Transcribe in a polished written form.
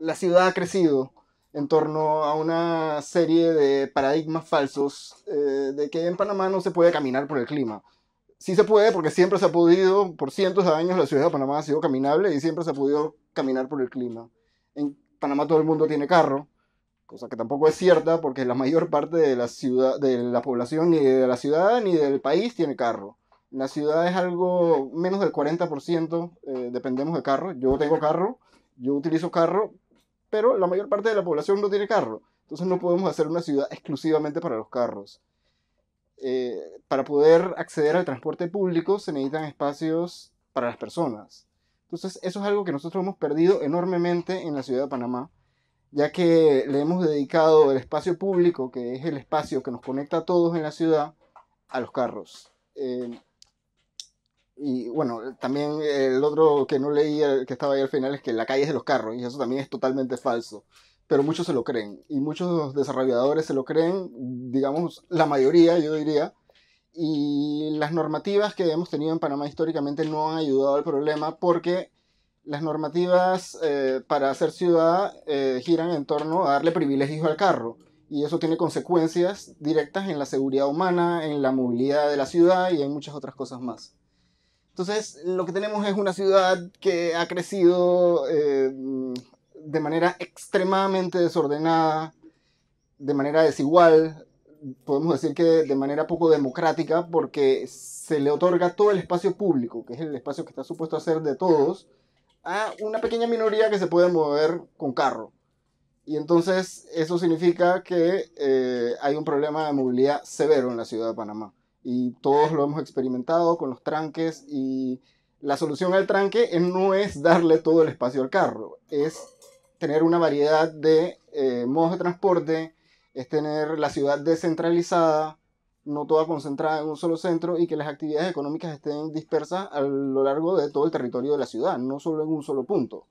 la ciudad ha crecido en torno a una serie de paradigmas falsos de que en Panamá no se puede caminar por el clima. Sí se puede, porque siempre se ha podido, por cientos de años la ciudad de Panamá ha sido caminable y siempre se ha podido caminar por el clima. En Panamá todo el mundo tiene carro, cosa que tampoco es cierta porque la mayor parte de la ciudad, de la población, ni de la ciudad ni del país tiene carro. La ciudad es algo menos del 40%, dependemos de carro. Yo tengo carro, yo utilizo carro, pero la mayor parte de la población no tiene carro. Entonces no podemos hacer una ciudad exclusivamente para los carros. Para poder acceder al transporte público se necesitan espacios para las personas. Entonces eso es algo que nosotros hemos perdido enormemente en la ciudad de Panamá, ya que le hemos dedicado el espacio público, que es el espacio que nos conecta a todos en la ciudad, a los carros. Y bueno, también el otro que no leí, que estaba ahí al final, es que la calle es de los carros, y eso también es totalmente falso. Pero muchos se lo creen, y muchos desarrolladores se lo creen, digamos, la mayoría, yo diría. Y las normativas que hemos tenido en Panamá históricamente no han ayudado al problema, porque las normativas para hacer ciudad giran en torno a darle privilegios al carro, y eso tiene consecuencias directas en la seguridad humana, en la movilidad de la ciudad y en muchas otras cosas más. Entonces lo que tenemos es una ciudad que ha crecido de manera extremadamente desordenada, de manera desigual, podemos decir que de manera poco democrática, porque se le otorga todo el espacio público, que es el espacio que está supuesto a ser de todos, a una pequeña minoría que se puede mover con carro. Y entonces eso significa que hay un problema de movilidad severo en la ciudad de Panamá. Y todos lo hemos experimentado con los tranques, y la solución al tranque no es darle todo el espacio al carro, es tener una variedad de modos de transporte, es tener la ciudad descentralizada, no toda concentrada en un solo centro, y que las actividades económicas estén dispersas a lo largo de todo el territorio de la ciudad, no solo en un solo punto.